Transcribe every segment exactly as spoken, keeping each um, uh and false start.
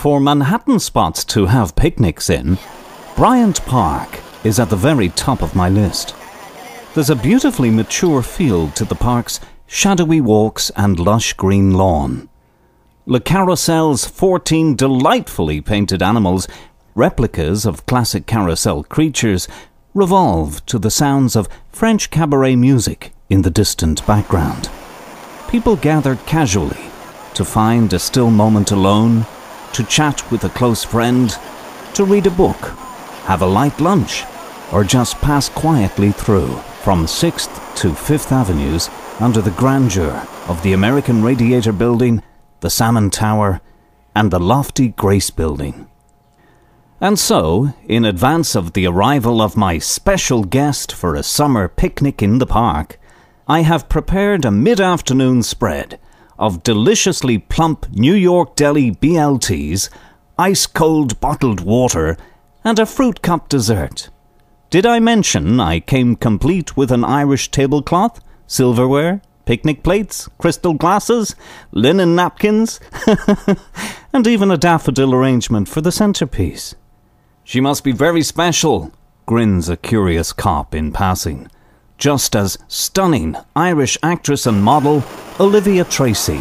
For Manhattan spots to have picnics in, Bryant Park is at the very top of my list. There's a beautifully mature field to the park's shadowy walks and lush green lawn. Le Carousel's fourteen delightfully painted animals, replicas of classic carousel creatures, revolve to the sounds of French cabaret music in the distant background. People gather casually to find a still moment alone, to chat with a close friend, to read a book, have a light lunch, or just pass quietly through from sixth to fifth Avenues under the grandeur of the American Radiator Building, the Salmon Tower, and the lofty Grace Building. And so, in advance of the arrival of my special guest for a summer picnic in the park, I have prepared a mid-afternoon spread of deliciously plump New York deli B L Ts, ice-cold bottled water, and a fruit cup dessert. Did I mention I came complete with an Irish tablecloth, silverware, picnic plates, crystal glasses, linen napkins, and even a daffodil arrangement for the centerpiece? "She must be very special," grins a curious cop in passing, just as stunning Irish actress and model Olivia Tracey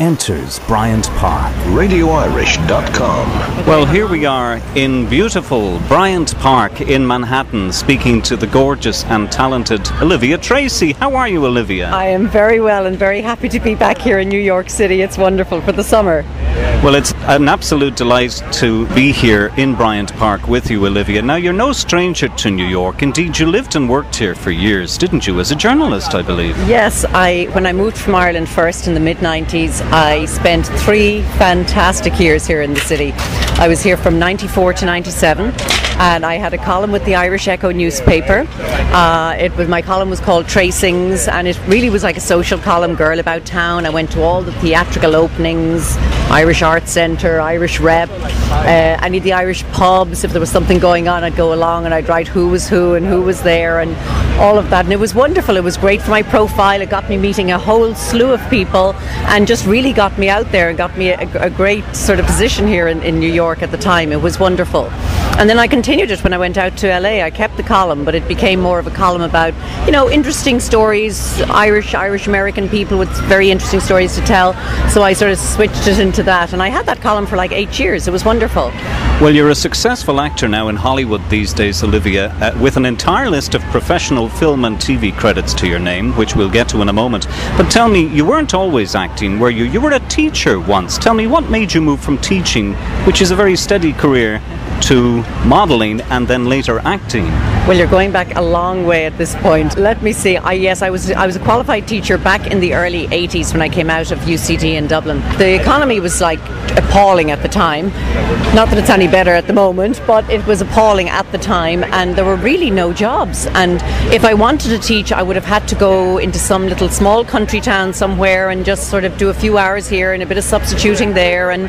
enters Bryant Park. radio irish dot com. Well, here we are in beautiful Bryant Park in Manhattan, speaking to the gorgeous and talented Olivia Tracey. How are you, Olivia? I am very well and very happy to be back here in New York City. It's wonderful for the summer. Well, it's an absolute delight to be here in Bryant Park with you, Olivia. Now, you're no stranger to New York. Indeed, you lived and worked here for years, didn't you, as a journalist, I believe? Yes, I when I moved from Ireland first in the mid nineties, I spent three fantastic years here in the city. I was here from ninety-four to ninety-seven, and I had a column with the Irish Echo newspaper. Uh, it was, my column was called Tracings, and it really was like a social column, girl about town. I went to all the theatrical openings, Irish Arts Centre, Irish Rep, uh, any of the Irish pubs. If there was something going on, I'd go along and I'd write who was who and who was there and all of that. And it was wonderful. It was great for my profile. It got me meeting a whole slew of people and just really got me out there and got me a, a great sort of position here in, in New York at the time. It was wonderful. And then I continued it when I went out to L A. I kept the column, but it became more of a column about, you know, interesting stories, Irish, Irish-American people with very interesting stories to tell. So I sort of switched it into that, and I had that column for like eight years. It was wonderful. Well, you're a successful actor now in Hollywood these days, Olivia, uh, with an entire list of professional film and T V credits to your name, which we'll get to in a moment. But tell me, you weren't always acting, were you? You were a teacher once. Tell me, what made you move from teaching, which is a very steady career, to modelling and then later acting? Well, you're going back a long way at this point. Let me see. I, yes, I was I was a qualified teacher back in the early eighties when I came out of U C D in Dublin. The economy was like appalling at the time. Not that it's any better at the moment, but it was appalling at the time, and there were really no jobs. And if I wanted to teach, I would have had to go into some little small country town somewhere and just sort of do a few hours here and a bit of substituting there. And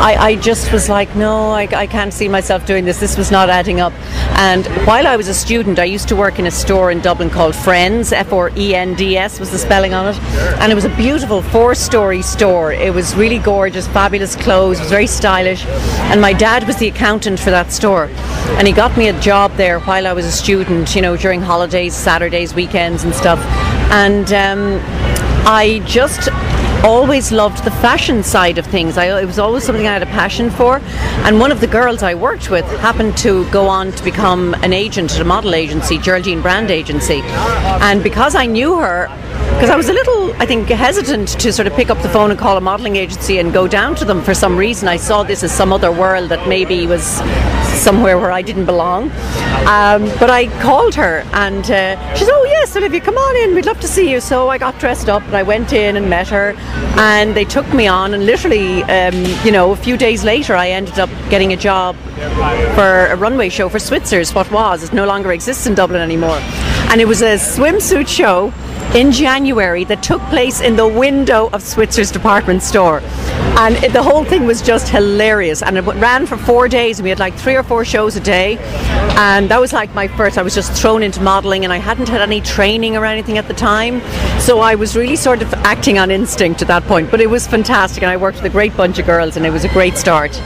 I, I just was like, no, I, I can't see myself doing this. This was not adding up. And while I was a student, I used to work in a store in Dublin called Friends. F R E N D S was the spelling on it. And it was a beautiful four-story store. It was really gorgeous, fabulous clothes. It was very stylish. And my dad was the accountant for that store. And he got me a job there while I was a student, you know, during holidays, Saturdays, weekends and stuff. And um, I just always loved the fashion side of things. I, it was always something I had a passion for, and one of the girls I worked with happened to go on to become an agent at a model agency, Geraldine Brand Agency, and because I knew her, because I was a little, I think, hesitant to sort of pick up the phone and call a modelling agency and go down to them for some reason. I saw this as some other world that maybe was somewhere where I didn't belong. Um, but I called her, and uh, she said, "Oh yes, Olivia, come on in, we'd love to see you." So I got dressed up and I went in and met her, and they took me on, and literally, um, you know, a few days later I ended up getting a job for a runway show for Switzer's, what was, it no longer exists in Dublin anymore. And it was a swimsuit show in January that took place in the window of Switzer's department store. And it, the whole thing was just hilarious, and it ran for four days and we had like three or four shows a day, and that was like my first. I was just thrown into modelling and I hadn't had any training or anything at the time, so I was really sort of acting on instinct at that point, but it was fantastic and I worked with a great bunch of girls and it was a great start.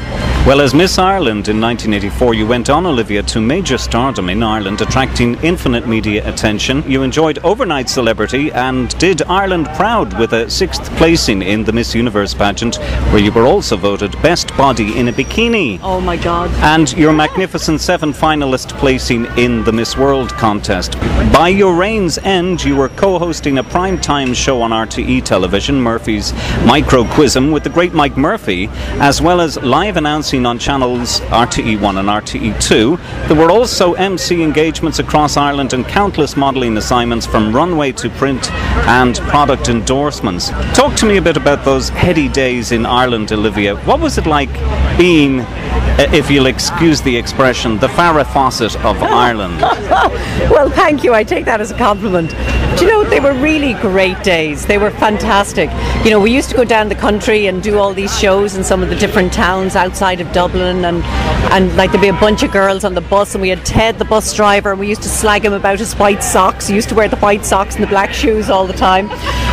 Well, as Miss Ireland in nineteen eighty-four, you went on, Olivia, to major stardom in Ireland, attracting infinite media attention. You enjoyed overnight celebrity and did Ireland proud with a sixth placing in the Miss Universe pageant, where you were also voted Best Body in a Bikini. Oh my God. And your Magnificent Seven finalist placing in the Miss World contest. By your reign's end, you were co-hosting a primetime show on R T E television, Murphy's Microquism, with the great Mike Murphy, as well as live announcing on channels R T E one and R T E two. There were also M C engagements across Ireland and countless modelling assignments from runway to print and product endorsements. Talk to me a bit about those heady days in Ireland, Olivia. What was it like being, if you'll excuse the expression, the Farrah Fawcett of Ireland? Well, thank you. I take that as a compliment. Do you know, they were really great days. They were fantastic. You know, we used to go down the country and do all these shows in some of the different towns outside of Dublin, and, and like there'd be a bunch of girls on the bus, and we had Ted, the bus driver, and we used to slag him about his white socks. He used to wear the white socks and the black shoes all the time.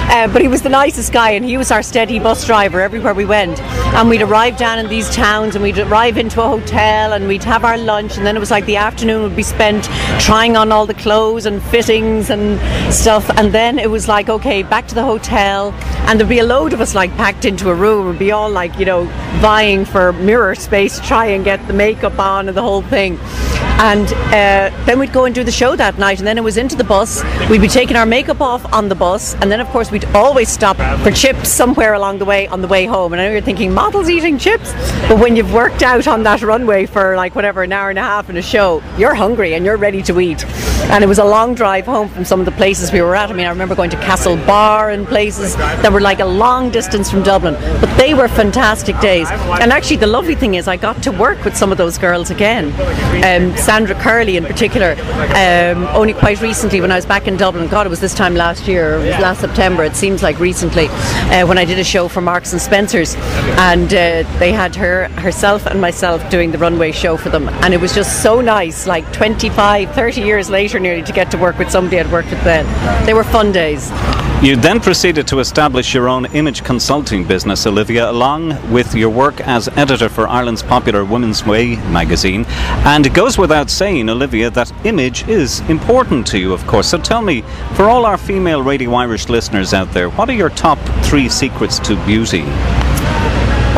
Uh, but he was the nicest guy, and he was our steady bus driver everywhere we went. And we'd arrive down in these towns, and we'd arrive into a hotel, and we'd have our lunch, and then it was like the afternoon would be spent trying on all the clothes and fittings and stuff, and then it was like, okay, back to the hotel, and there'd be a load of us like packed into a room, and be all like, you know, vying for mirror space, try and get the makeup on and the whole thing. And uh, then we'd go and do the show that night, and then it was into the bus. We'd be taking our makeup off on the bus, and then of course we'd always stop for chips somewhere along the way on the way home. And I know you're thinking, models eating chips? But when you've worked out on that runway for like whatever, an hour and a half in a show, you're hungry and you're ready to eat. And it was a long drive home from some of the places we were at. I mean, I remember going to Castle Bar and places that were like a long distance from Dublin. But they were fantastic days. And actually the lovely thing is I got to work with some of those girls again. Um, Sandra Curley in particular, um, only quite recently when I was back in Dublin. God, it was this time last year, it was last September, it seems like recently, uh, when I did a show for Marks and Spencer's, and uh, they had her, herself and myself doing the runway show for them, and it was just so nice, like twenty-five, thirty years later nearly, to get to work with somebody I'd worked with then. They were fun days. You then proceeded to establish your own image consulting business, Olivia, along with your work as editor for Ireland's popular Women's Way magazine. And it goes without saying, Olivia, that image is important to you, of course. So tell me, for all our female Radio Irish listeners out there, what are your top three secrets to beauty?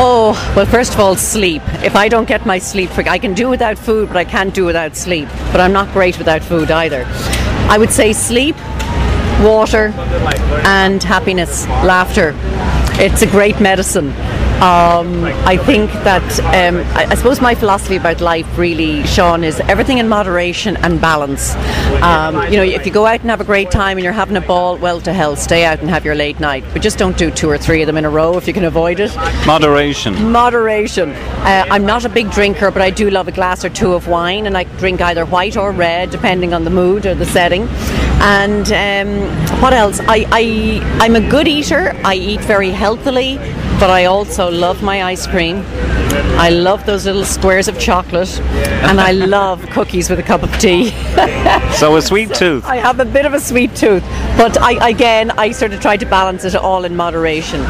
Oh, well, first of all, sleep. If I don't get my sleep, I can do without food, but I can't do without sleep. But I'm not great without food either. I would say sleep, water, and happiness, laughter. It's a great medicine. Um, I think that, um, I, I suppose my philosophy about life really, Sean, is everything in moderation and balance. Um, you know, if you go out and have a great time and you're having a ball, well, to hell, stay out and have your late night. But just don't do two or three of them in a row if you can avoid it. Moderation. Moderation. Uh, I'm not a big drinker, but I do love a glass or two of wine, and I drink either white or red, depending on the mood or the setting. And um, what else? I, I, I'm a good eater. I eat very healthily, but I also love my ice cream. I love those little squares of chocolate, and I love cookies with a cup of tea. So a sweet tooth. I have a bit of a sweet tooth, but I, again, I sort of try to balance it all in moderation.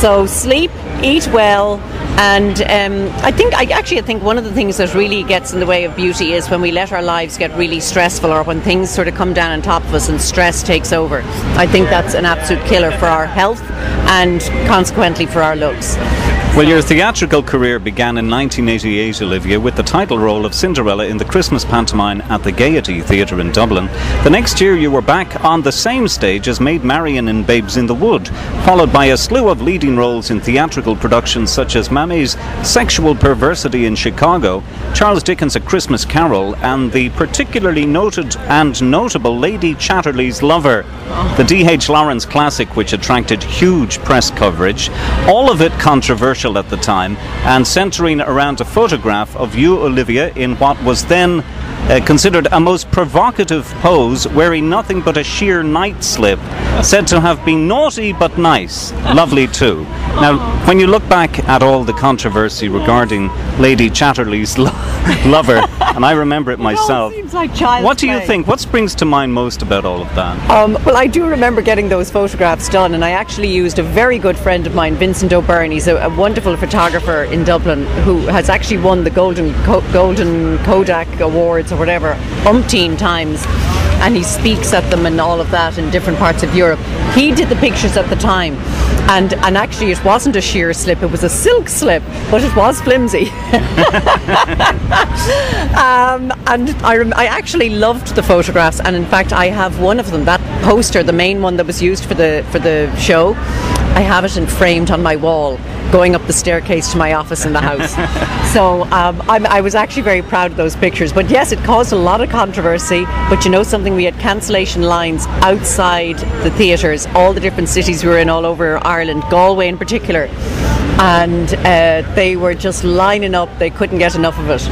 So sleep, eat well, and um, I think, I actually I think one of the things that really gets in the way of beauty is when we let our lives get really stressful, or when things sort of come down on top of us and stress takes over. I think that's an absolute killer for our health and consequently for our looks. Well, your theatrical career began in nineteen eighty-eight, Olivia, with the title role of Cinderella in the Christmas pantomime at the Gaiety Theatre in Dublin. The next year you were back on the same stage as Maid Marian in Babes in the Wood, followed by a slew of leading roles in theatrical productions such as Mammy's Sexual Perversity in Chicago, Charles Dickens' A Christmas Carol, and the particularly noted and notable Lady Chatterley's Lover, the D H Lawrence classic which attracted huge press coverage, all of it controversial at the time, and centering around a photograph of you, Olivia, in what was then uh, considered a most provocative pose, wearing nothing but a sheer night slip, said to have been naughty but nice, lovely too. Now, when you look back at all the controversy regarding Lady Chatterley's lo Lover, and I remember it myself, it all seems like child's what do you play. think? What springs to mind most about all of that? Um, well, I do remember getting those photographs done, and I actually used a very good friend of mine, Vincent O'Byrne. He's a, a wonderful photographer in Dublin who has actually won the Golden Co Golden Kodak Awards or whatever umpteen times, and he speaks at them and all of that in different parts of Europe. He did the pictures at the time, and and actually it wasn't a sheer slip, it was a silk slip, but it was flimsy. um, and I, rem I actually loved the photographs, and in fact I have one of them, that poster, the main one that was used for the for the show. I have it and framed on my wall, going up the staircase to my office in the house. So um, I'm, I was actually very proud of those pictures. But yes, it caused a lot of controversy. But you know something, we had cancellation lines outside the theatres, all the different cities we were in, all over Ireland, Galway in particular. And uh, they were just lining up, they couldn't get enough of it.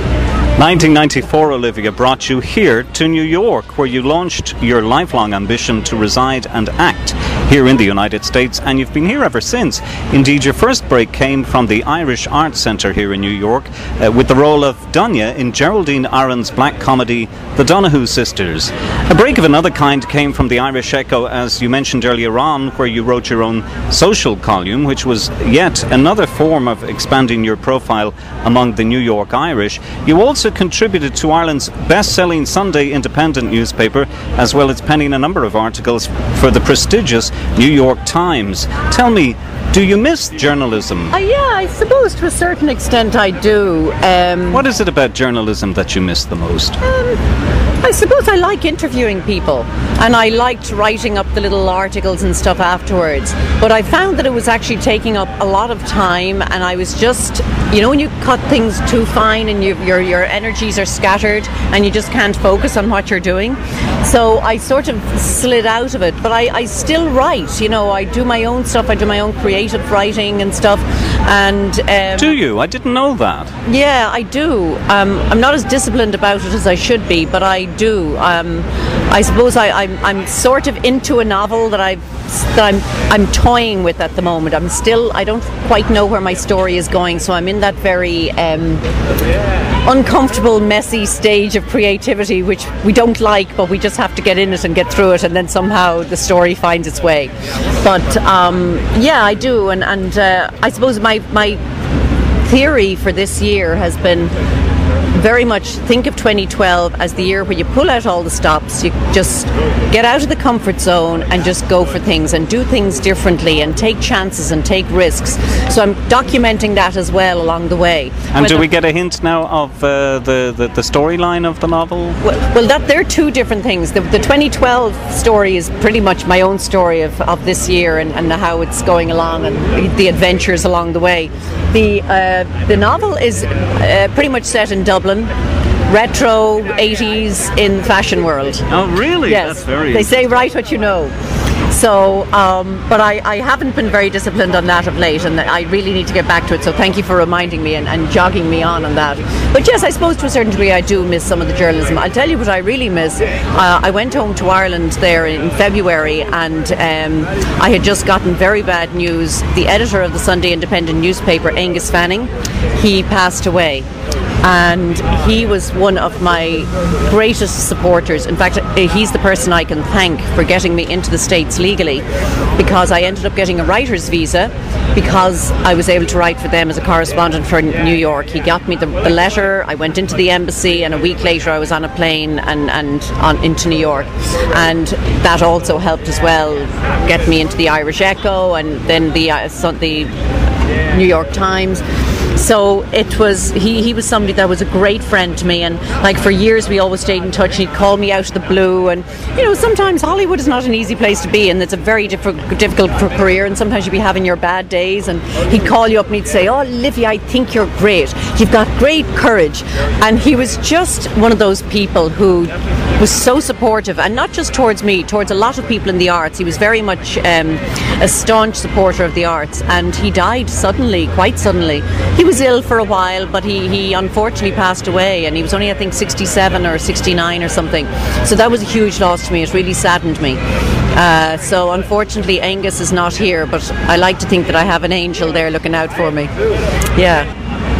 nineteen ninety-four, Olivia, brought you here to New York, where you launched your lifelong ambition to reside and act here in the United States, and you've been here ever since. Indeed, your first break came from the Irish Arts Centre here in New York uh, with the role of Dunya in Geraldine Aaron's black comedy The Donahue Sisters. A break of another kind came from the Irish Echo, as you mentioned earlier on, where you wrote your own social column, which was yet another form of expanding your profile among the New York Irish. You also contributed to Ireland's best-selling Sunday Independent newspaper, as well as penning a number of articles for the prestigious New York Times. Tell me, do you miss journalism? Uh, yeah, I suppose to a certain extent I do. Um, what is it about journalism that you miss the most? Um, I suppose I like interviewing people, and I liked writing up the little articles and stuff afterwards. But I found that it was actually taking up a lot of time, and I was just, you know, when you cut things too fine and you, your, your energies are scattered and you just can't focus on what you're doing. So I sort of slid out of it, but I, I still write, you know, I do my own stuff, I do my own creative Of writing and stuff, and um, do you? I didn't know that. Yeah, I do. Um, I'm not as disciplined about it as I should be, but I do. Um, I suppose I, I'm, I'm sort of into a novel that I've that I'm I'm toying with at the moment. I'm still I don't quite know where my story is going, so I'm in that very um, uncomfortable, messy stage of creativity, which we don't like, but we just have to get in it and get through it, and then somehow the story finds its way. But um, yeah, I do. And, and uh, I suppose my, my theory for this year has been very much think of twenty twelve as the year where you pull out all the stops, you just get out of the comfort zone and just go for things and do things differently and take chances and take risks. So I'm documenting that as well along the way. And do we get a hint now of uh, the, the, the storyline of the novel? Well, well that, there are two different things. The, the twenty twelve story is pretty much my own story of, of this year and, and how it's going along and the adventures along the way. The, uh, the novel is uh, pretty much set in Dublin. Retro eighties in the fashion world. Oh really? Yes. That's very they say write what you know. So, um, but I, I haven't been very disciplined on that of late, and I really need to get back to it, so thank you for reminding me and, and jogging me on on that. But yes, I suppose to a certain degree I do miss some of the journalism. I'll tell you what I really miss. Uh, I went home to Ireland there in February, and um, I had just gotten very bad news. The editor of the Sunday Independent newspaper, Angus Fanning, he passed away. And he was one of my greatest supporters. In fact, he's the person I can thank for getting me into the States legally, because I ended up getting a writer's visa because I was able to write for them as a correspondent for New York. He got me the, the letter, I went into the embassy, and a week later I was on a plane and, and on, into New York. And that also helped as well get me into the Irish Echo and then the, uh, the New York Times. So it was, he, he was somebody that was a great friend to me, and like for years we always stayed in touch. He'd call me out of the blue, and you know sometimes Hollywood is not an easy place to be, and it's a very diff difficult career, and sometimes you'd be having your bad days, and he'd call you up and he'd say, oh Olivia, I think you're great, you've got great courage. And he was just one of those people who was so supportive, and not just towards me, towards a lot of people in the arts. He was very much um, a staunch supporter of the arts, and he died suddenly, quite suddenly. He was ill for a while, but he, he unfortunately passed away, and he was only, I think, sixty-seven or sixty-nine or something. So that was a huge loss to me. It really saddened me. Uh, so unfortunately, Angus is not here, but I like to think that I have an angel there looking out for me. Yeah.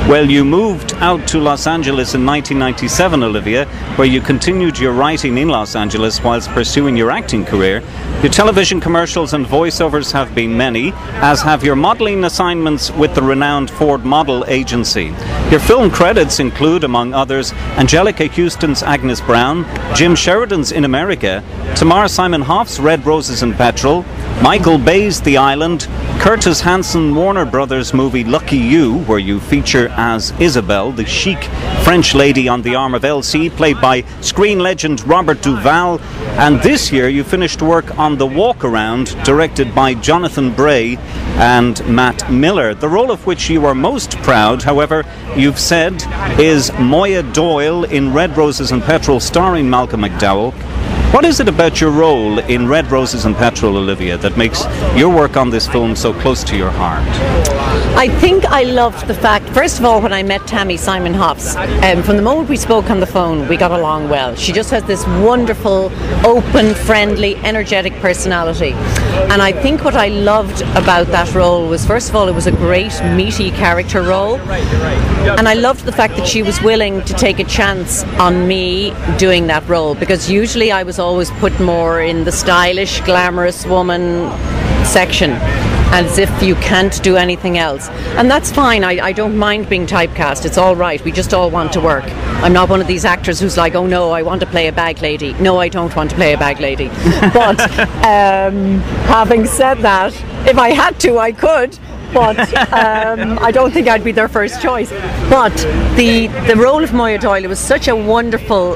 Well, you moved out to Los Angeles in nineteen ninety-seven, Olivia, where you continued your writing in Los Angeles whilst pursuing your acting career. Your television commercials and voiceovers have been many, as have your modelling assignments with the renowned Ford Model Agency. Your film credits include, among others, Angelica Houston's Agnes Brown, Jim Sheridan's In America, Tamar Simon Hoffs' Red Roses and Petrol, Michael Bay's The Island, Curtis Hanson Warner Brothers movie Lucky You, where you feature as Isabel, the chic French lady on the arm of Elsie, played by screen legend Robert Duvall, and this year you finished work on The Walk Around, directed by Jonathan Bray and Matt Miller, the role of which you are most proud, however, you've said, is Moya Doyle in Red Roses and Petrol, starring Malcolm McDowell. What is it about your role in Red Roses and Petrol, Olivia, that makes your work on this film so close to your heart? I think I loved the fact, first of all, when I met Tammy Simon Hoffs, um, from the moment we spoke on the phone, we got along well. She just has this wonderful, open, friendly, energetic personality. And I think what I loved about that role was, first of all, it was a great, meaty character role. And I loved the fact that she was willing to take a chance on me doing that role, because usually I was always put more in the stylish, glamorous woman section, as if you can't do anything else. And that's fine, I, I don't mind being typecast, it's all right, we just all want to work. I'm not one of these actors who's like, oh no, I want to play a bag lady. No, I don't want to play a bag lady. But um, having said that, if I had to, I could. But um, I don't think I'd be their first choice. But the the role of Moya Doyle was such a wonderful,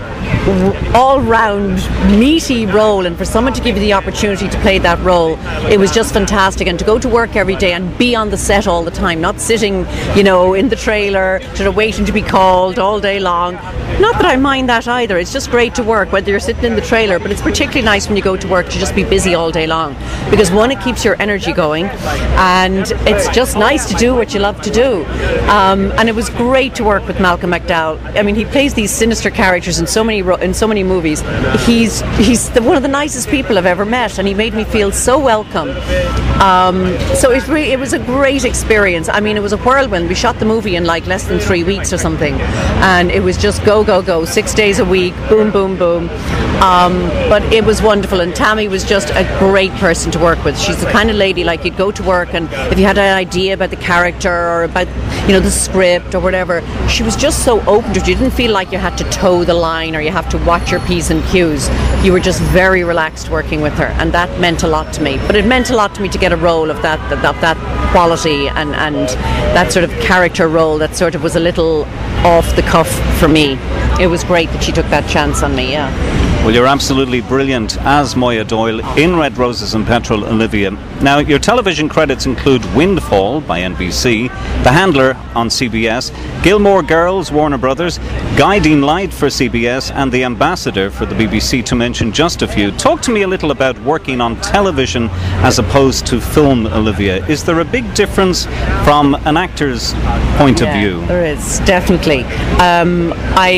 all-round, meaty role, and for someone to give you the opportunity to play that role, it was just fantastic. And to go to work every day and be on the set all the time, not sitting, you know, in the trailer, sort of waiting to be called all day long. Not that I mind that either. It's just great to work, whether you're sitting in the trailer, but it's particularly nice when you go to work to just be busy all day long, because one, it keeps your energy going, and it's It's just nice to do what you love to do. Um, and it was great to work with Malcolm McDowell. I mean, he plays these sinister characters in so many ro in so many movies. He's he's the, one of the nicest people I've ever met, and he made me feel so welcome. Um, so it, re it was a great experience. I mean, it was a whirlwind. We shot the movie in like less than three weeks or something, and it was just go, go, go, six days a week, boom, boom, boom. Um, but it was wonderful, and Tammy was just a great person to work with. She's the kind of lady, like, you'd go to work, and if you had an idea about the character or about, you know, the script or whatever, she was just so open to it. You didn't feel like you had to toe the line or you have to watch your P's and Q's. You were just very relaxed working with her, and that meant a lot to me. But it meant a lot to me to get a role of that of that quality and, and that sort of character role that sort of was a little off the cuff for me. It was great that she took that chance on me, yeah. Well, you're absolutely brilliant as Moya Doyle in Red Roses and Petrol, Olivia. Now, your television credits include Windfall by N B C, The Handler on C B S, Gilmore Girls, Warner Brothers, Guiding Light for C B S, and The Ambassador for the B B C, to mention just a few. Talk to me a little about working on television as opposed to film, Olivia. Is there a big difference from an actor's point yeah, of view? There is, definitely. Um, I...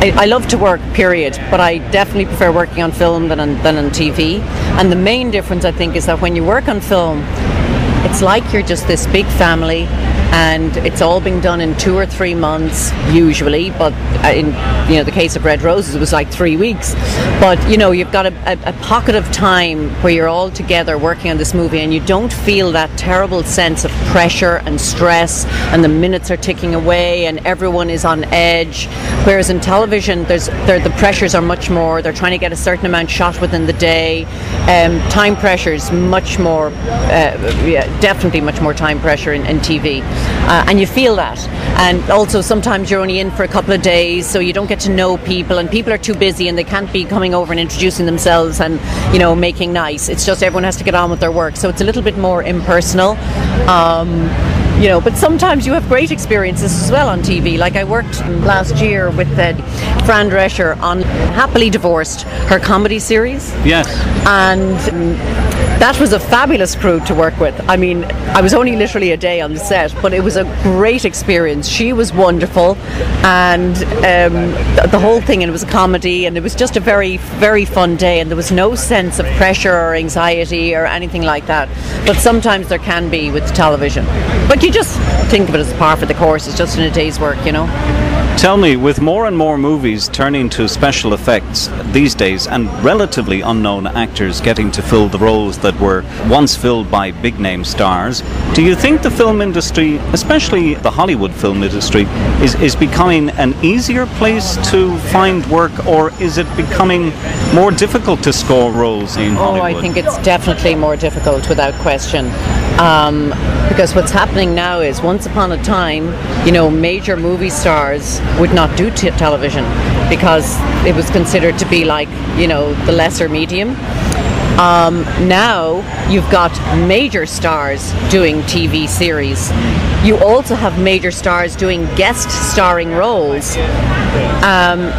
I, I love to work, period, but I definitely prefer working on film than on, than on T V. And the main difference, I think, is that when you work on film, it's like you're just this big family, and it's all being done in two or three months usually. But in, you know, the case of Red Roses, it was like three weeks. But you know, you've got a, a, a pocket of time where you're all together working on this movie, and you don't feel that terrible sense of pressure and stress, and the minutes are ticking away, and everyone is on edge. Whereas in television, there's there, the pressures are much more. They're trying to get a certain amount shot within the day. Um, time pressure is much more, uh, yeah, definitely much more time pressure in, in T V. Uh, and you feel that, and also sometimes you're only in for a couple of days, so you don't get to know people, and people are too busy and they can't be coming over and introducing themselves and, you know, making nice. It's just everyone has to get on with their work, so it's a little bit more impersonal. Um, you know, but sometimes you have great experiences as well on T V. Like I worked last year with uh, Fran Drescher on Happily Divorced, her comedy series. Yes. And um, that was a fabulous crew to work with. I mean, I was only literally a day on the set, but it was a great experience. She was wonderful, and um, th- the whole thing, and it was a comedy, and it was just a very, very fun day, and there was no sense of pressure or anxiety or anything like that. But sometimes there can be with television. But you just think of it as par for the course. It's just in a day's work, you know. Tell me, with more and more movies turning to special effects these days and relatively unknown actors getting to fill the roles that were once filled by big name stars, do you think the film industry, especially the Hollywood film industry, is, is becoming an easier place to find work, or is it becoming more difficult to score roles in Hollywood? Oh, I think it's definitely more difficult, without question. Um, because what's happening now is, once upon a time, you know, major movie stars would not do t- television because it was considered to be like, you know, the lesser medium. Um, now you've got major stars doing T V series. You also have major stars doing guest starring roles, um,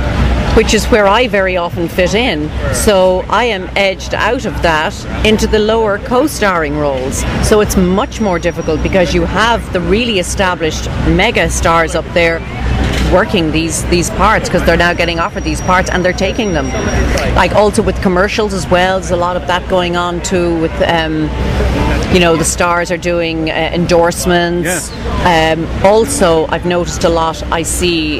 which is where I very often fit in. So I am edged out of that into the lower co-starring roles. So it's much more difficult because you have the really established mega stars up there working these these parts, because they're now getting offered these parts and they're taking them. Like also with commercials as well, there's a lot of that going on too with um, you know, the stars are doing uh, endorsements. Yeah. Um, also I've noticed a lot, I see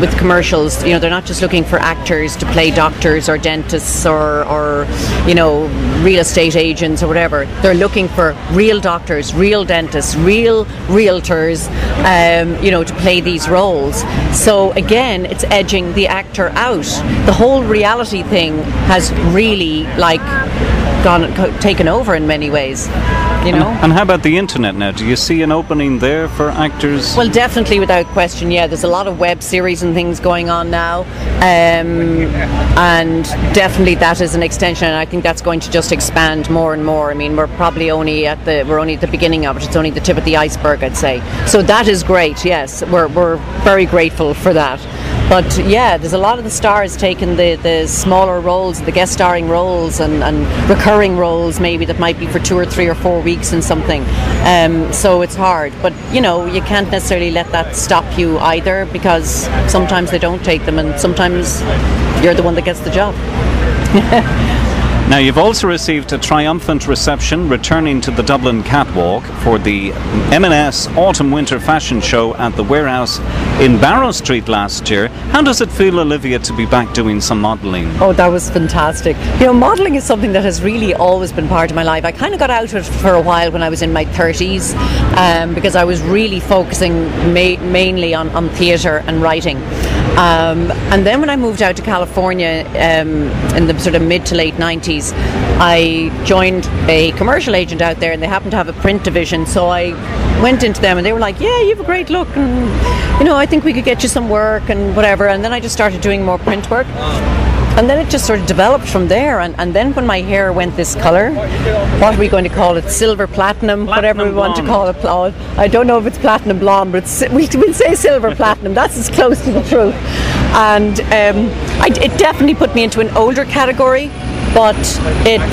with commercials, you know, they're not just looking for actors to play doctors or dentists or, or you know, real estate agents or whatever. They're looking for real doctors, real dentists, real realtors, um, you know, to play these roles. So again, it's edging the actor out. The whole reality thing has really like gone co- taken over in many ways, you know. And, and how about the internet now? Do you see an opening there for actors? Well, definitely, without question. Yeah, there's a lot of web series and things going on now, um, and definitely that is an extension. And I think that's going to just expand more and more. I mean, we're probably only at the we're only at the beginning of it. It's only the tip of the iceberg, I'd say. So that is great. Yes, we're we're very grateful for that. But yeah, there's a lot of the stars taking the, the smaller roles, the guest starring roles, and, and recurring roles maybe that might be for two or three or four weeks and something. Um, so it's hard. But, you know, you can't necessarily let that stop you either, because sometimes they don't take them and sometimes you're the one that gets the job. Now, you've also received a triumphant reception returning to the Dublin Catwalk for the M and S Autumn-Winter Fashion Show at the Warehouse in Barrow Street last year. How does it feel, Olivia, to be back doing some modelling? Oh, that was fantastic. You know, modelling is something that has really always been part of my life. I kind of got out of it for a while when I was in my thirties, um, because I was really focusing ma- mainly on, on theatre and writing. Um, and then when I moved out to California um, in the sort of mid to late nineties, I joined a commercial agent out there, and they happened to have a print division, so I went into them and they were like, yeah, you have a great look, and you know, I think we could get you some work and whatever. And then I just started doing more print work. And then it just sort of developed from there. And, and then when my hair went this colour, what are we going to call it? Silver, platinum, platinum whatever we blonde. want to call it. I don't know if it's platinum blonde, but it's, we, we'll say silver platinum. That's as close to the truth. And um, I, it definitely put me into an older category, but it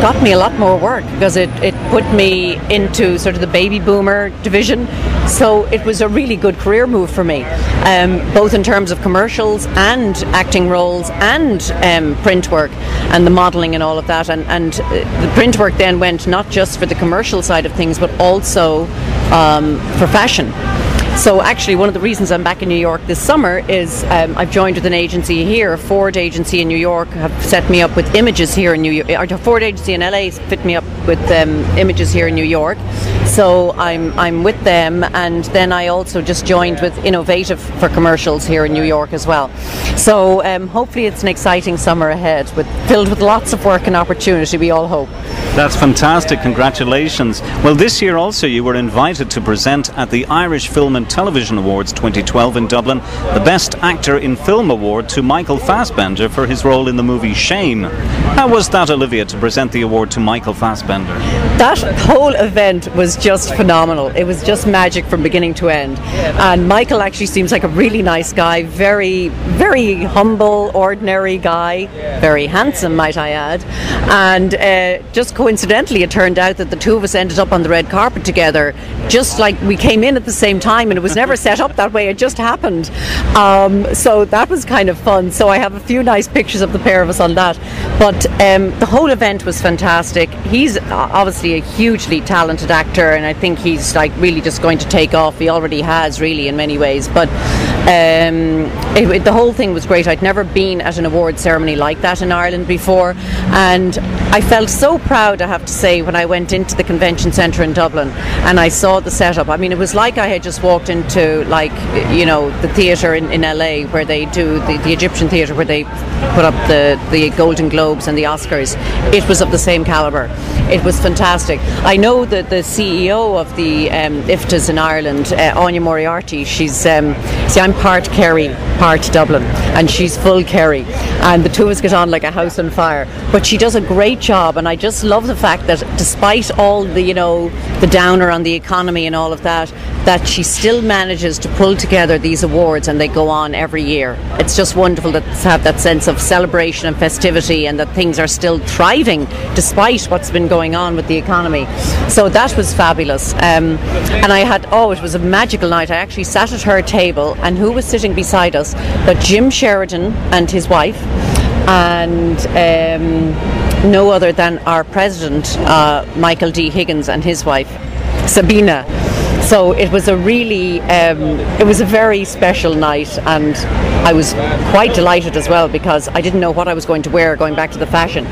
got me a lot more work, because it, it put me into sort of the baby boomer division. So it was a really good career move for me, um, both in terms of commercials and acting roles and um, print work and the modelling and all of that. And, and the print work then went not just for the commercial side of things, but also um, for fashion. So actually, one of the reasons I'm back in New York this summer is um, I've joined with an agency here, a Ford agency in New York, have set me up with images here in New York. Or a Ford agency in L A fit me up with um, images here in New York. So I'm I'm with them, and then I also just joined with Innovative for commercials here in New York as well. So um, hopefully it's an exciting summer ahead, with filled with lots of work and opportunity. We all hope. That's fantastic. Congratulations. Well, this year also you were invited to present at the Irish Film and and Television Awards twenty twelve in Dublin the Best Actor in Film Award to Michael Fassbender for his role in the movie Shame. How was that, Olivia, to present the award to Michael Fassbender? That whole event was just phenomenal. It was just magic from beginning to end. And Michael actually seems like a really nice guy, very, very humble, ordinary guy, very handsome, might I add. And uh, just coincidentally, it turned out that the two of us ended up on the red carpet together, just like we came in at the same time, and it was never set up that way, it just happened. Um, so that was kind of fun. So I have a few nice pictures of the pair of us on that. But um, the whole event was fantastic. He's obviously a hugely talented actor, and I think he's like really just going to take off. He already has, really, in many ways. But um, it, it, the whole thing was great. I'd never been at an award ceremony like that in Ireland before, and I felt so proud, I have to say, when I went into the convention centre in Dublin and I saw the setup. I mean, it was like I had just walked into, like, you know, the theatre in, in L A where they do the, the Egyptian theatre, where they put up the, the Golden Globes and the Oscars. It was of the same calibre. It was fantastic. I know that the C E O of the um, I F T As in Ireland, uh, Anya Moriarty, she's um, see, I'm part Kerry, part Dublin, and she's full Kerry, and the two of us get on like a house on fire. But she does a great job, and I just love the fact that despite all the, you know, the downer on the economy and all of that, that she still manages to pull together these awards, and they go on every year. It's just wonderful to have that sense of celebration and festivity, and that things are still thriving despite what's been going on with the economy. So that was fabulous. Um, and I had, oh, it was a magical night. I actually sat at her table, and who was sitting beside us but Jim Sheridan and his wife, and um, no other than our president, uh, Michael D. Higgins, and his wife, Sabina. So it was a really, um, it was a very special night, and I was quite delighted as well, because I didn't know what I was going to wear going back to the fashion.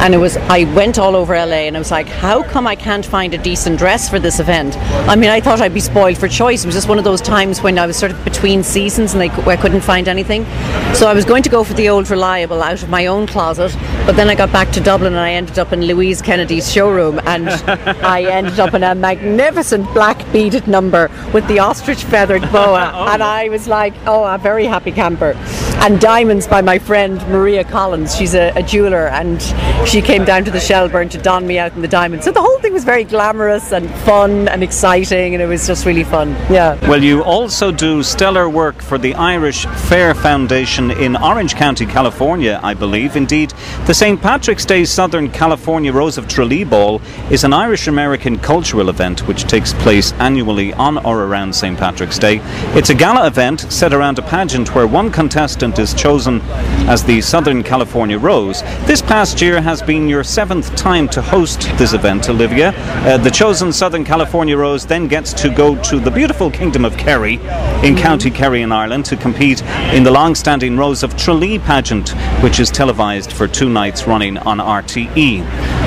And it was, I went all over L A, and I was like, how come I can't find a decent dress for this event? I mean, I thought I'd be spoiled for choice. It was just one of those times when I was sort of between seasons and I, I couldn't find anything. So I was going to go for the old reliable out of my own closet, but then I got back to Dublin and I ended up in Louise Kennedy's showroom, and I ended up in a magnificent black beaded number with the ostrich feathered boa. Oh. And I was like, oh, a very happy camper. And diamonds by my friend Maria Collins. She's a, a jeweler, and she came down to the Shelbourne to don me out in the diamonds. So the whole thing was very glamorous and fun and exciting, and it was just really fun. Yeah. Well, you also do stellar work for the Irish Fair Foundation in Orange County, California, I believe. Indeed, the Saint Patrick's Day Southern California Rose of Tralee Ball is an Irish-American cultural event which takes place annually on or around Saint Patrick's Day. It's a gala event set around a pageant where one contestant is chosen as the Southern California Rose. This past year has been your seventh time to host this event, Olivia. Uh, the chosen Southern California Rose then gets to go to the beautiful Kingdom of Kerry in County Kerry in Ireland to compete in the long-standing Rose of Tralee pageant, which is televised for two nights running on R T E.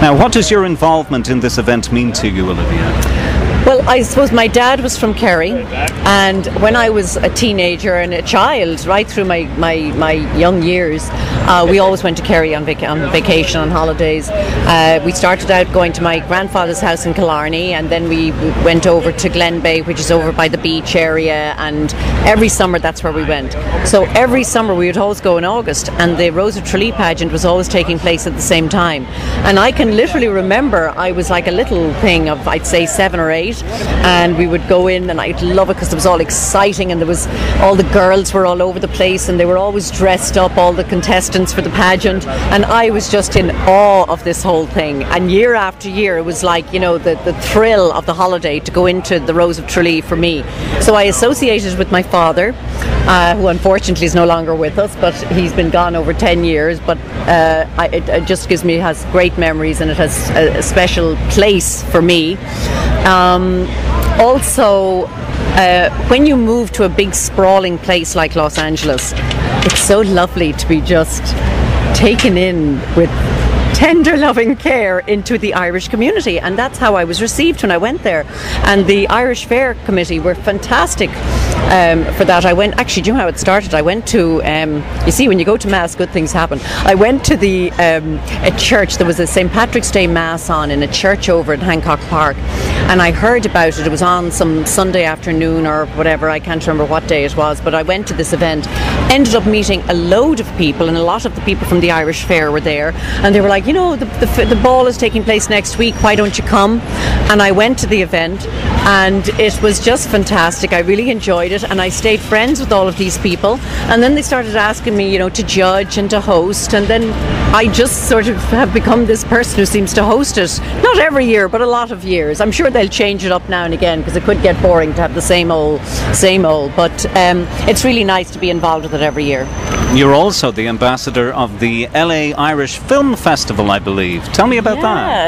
Now, what does your involvement in this event mean to you, Olivia? Well, I suppose my dad was from Kerry, and when I was a teenager and a child, right through my, my, my young years, uh, we always went to Kerry on, vac on vacation, on holidays. Uh, we started out going to my grandfather's house in Killarney, and then we went over to Glenbay, which is over by the beach area, and every summer that's where we went. So every summer we would always go in August, and the Rose of Tralee pageant was always taking place at the same time. And I can literally remember I was like a little thing of, I'd say, seven or eight. And we would go in, and I'd love it because it was all exciting, and there was, all the girls were all over the place, and they were always dressed up, all the contestants for the pageant, and I was just in awe of this whole thing. And year after year, it was like, you know, the, the thrill of the holiday to go into the Rose of Tralee for me. So I associated with my father, uh, who unfortunately is no longer with us, but he's been gone over ten years, but uh, I, it, it just gives me, has great memories, and it has a, a special place for me. Um, Um, also, uh, when you move to a big sprawling place like Los Angeles, it's so lovely to be just taken in with tender loving care into the Irish community, and that's how I was received when I went there. And the Irish Fair Committee were fantastic um, for that. I went, actually, do you know how it started? I went to, um, you see, when you go to Mass, good things happen. I went to the um, a church, there was a Saint Patrick's Day Mass on in a church over in Hancock Park, and I heard about it. It was on some Sunday afternoon or whatever, I can't remember what day it was, but I went to this event, ended up meeting a load of people, and a lot of the people from the Irish Fair were there, and they were like, you know, the, the, the ball is taking place next week, why don't you come? And I went to the event, and it was just fantastic. I really enjoyed it, and I stayed friends with all of these people, and then they started asking me, you know, to judge and to host, and then I just sort of have become this person who seems to host it, not every year, but a lot of years. I'm sure they'll change it up now and again, because it could get boring to have the same old, same old, but um, it's really nice to be involved with it every year. You're also the ambassador of the L A Irish Film Festival, I believe. Tell me about yeah,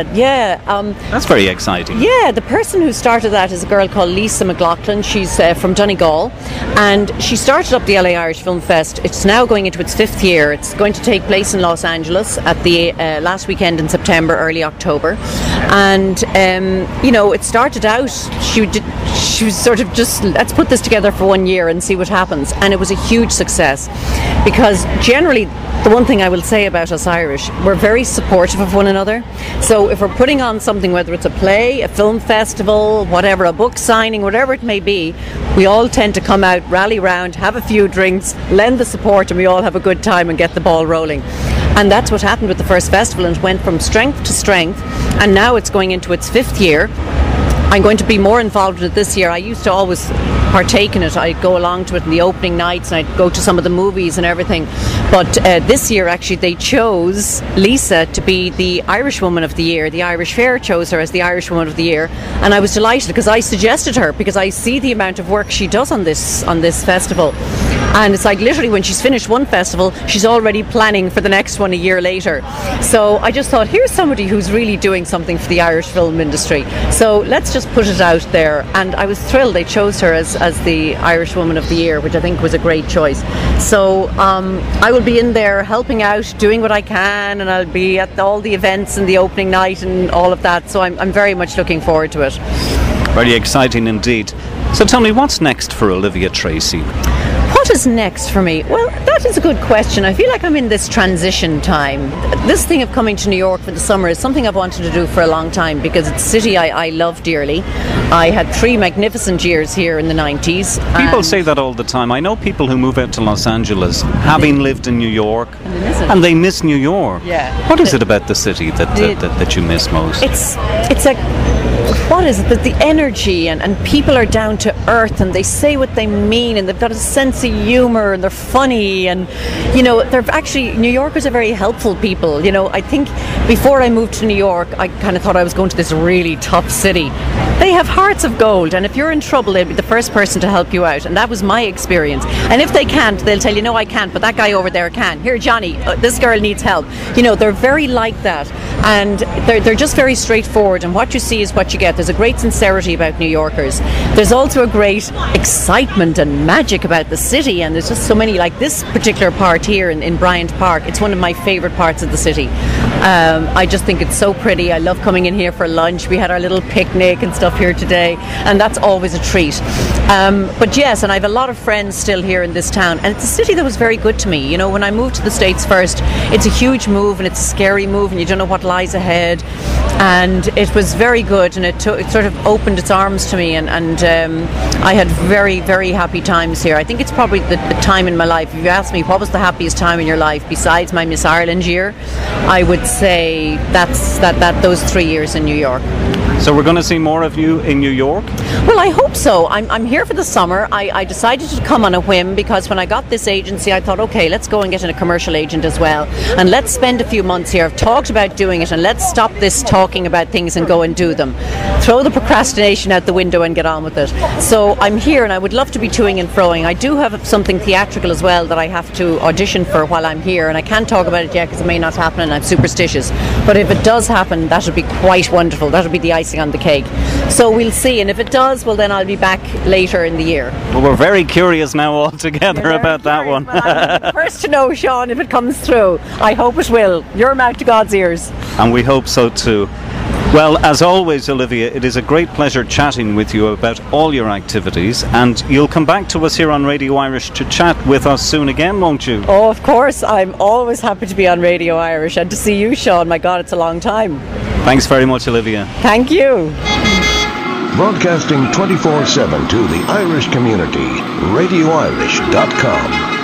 that. Yeah, yeah. Um, That's very exciting. Yeah, the person who started that is a girl called Lisa McLaughlin. She's uh, from Donegal, and she started up the L A Irish Film Fest. It's now going into its fifth year. It's going to take place in Los Angeles at the uh, last weekend in September, early October. And, um, you know, it started out, she, did, she was sort of just, let's put this together for one year and see what happens. And it was a huge success, because generally, the one thing I will say about us Irish, we're very supportive of one another. So if we're putting on something, whether it's a play, a film festival, whatever, a book signing, whatever it may be, we all tend to come out, rally round, have a few drinks, lend the support, and we all have a good time and get the ball rolling. And that's what happened with the first festival, and it went from strength to strength, and now it's going into its fifth year. I'm going to be more involved with it this year. I used to always partake in it. I'd go along to it in the opening nights, and I'd go to some of the movies and everything. But uh, this year, actually, they chose Lisa to be the Irish Woman of the Year. The Irish Fair chose her as the Irish Woman of the Year, and I was delighted, because I suggested her, because I see the amount of work she does on this on this festival. And it's like, literally, when she's finished one festival, she's already planning for the next one a year later. So I just thought, here's somebody who's really doing something for the Irish film industry. So let's just put it out there. And I was thrilled they chose her as, as the Irish Woman of the Year, which I think was a great choice. So um, I will be in there helping out, doing what I can, and I'll be at all the events and the opening night and all of that. So I'm, I'm very much looking forward to it. Very exciting indeed. So tell me, what's next for Olivia Tracey? What is next for me? Well, that is a good question. I feel like I'm in this transition time. This thing of coming to New York for the summer is something I've wanted to do for a long time, because it's a city I, I love dearly. I had three magnificent years here in the nineties. People say that all the time. I know people who move out to Los Angeles having lived in New York, and they miss, and they miss New York. Yeah. What is it about the city that, that, that, that you miss most? It's, it's like, what is it? But the energy, and, and people are down to earth, and they say what they mean, and they've got a sense of humor, and they're funny, and, you know, they're actually, New Yorkers are very helpful people. You know, I think before I moved to New York, I kind of thought I was going to this really tough city. They have hearts of gold, and if you're in trouble, they'll be the first person to help you out, and that was my experience. And if they can't, they'll tell you, no, I can't, but that guy over there can. Here, Johnny, uh, this girl needs help. You know, they're very like that, and they're, they're just very straightforward, and what you see is what you get. There's a great sincerity about New Yorkers. There's also a great excitement and magic about the city, and there's just so many, like this particular part here in, in Bryant Park. It's one of my favorite parts of the city. Um, I just think it's so pretty. I love coming in here for lunch. We had our little picnic and stuff here today, and that's always a treat. Um, but yes, and I have a lot of friends still here in this town, and it's a city that was very good to me. You know, when I moved to the States first, it's a huge move, and it's a scary move, and you don't know what lies ahead. And it was very good, and it, took, it sort of opened its arms to me, and, and um, I had very, very happy times here. I think it's probably the, the time in my life, if you ask me what was the happiest time in your life besides my Miss Ireland year, I would say that's that, that those three years in New York. So we're going to see more of you in New York? Well, I hope so. I'm, I'm here for the summer. I, I decided to come on a whim, because when I got this agency, I thought, okay, let's go and get in a commercial agent as well, and let's spend a few months here. I've talked about doing it, and let's stop this talking about things and go and do them. Throw the procrastination out the window and get on with it. So I'm here, and I would love to be toing and froing. I do have something theatrical as well that I have to audition for while I'm here, and I can't talk about it yet because it may not happen, and I'm superstitious. But if it does happen, that would be quite wonderful. That would be the icing on the cake. So we'll see, and if it does, well, then I'll be back later in the year. Well, we're very curious now all together about that one. Well, I'll be the first to know, Sean, if it comes through. I hope it will. Your mouth to God's ears. And we hope so too. Well, as always, Olivia, it is a great pleasure chatting with you about all your activities, and you'll come back to us here on Radio Irish to chat with us soon again, won't you? Oh, of course. I'm always happy to be on Radio Irish and to see you, Sean. My God, it's a long time. Thanks very much, Olivia. Thank you. Broadcasting twenty-four seven to the Irish community, radio irish dot com.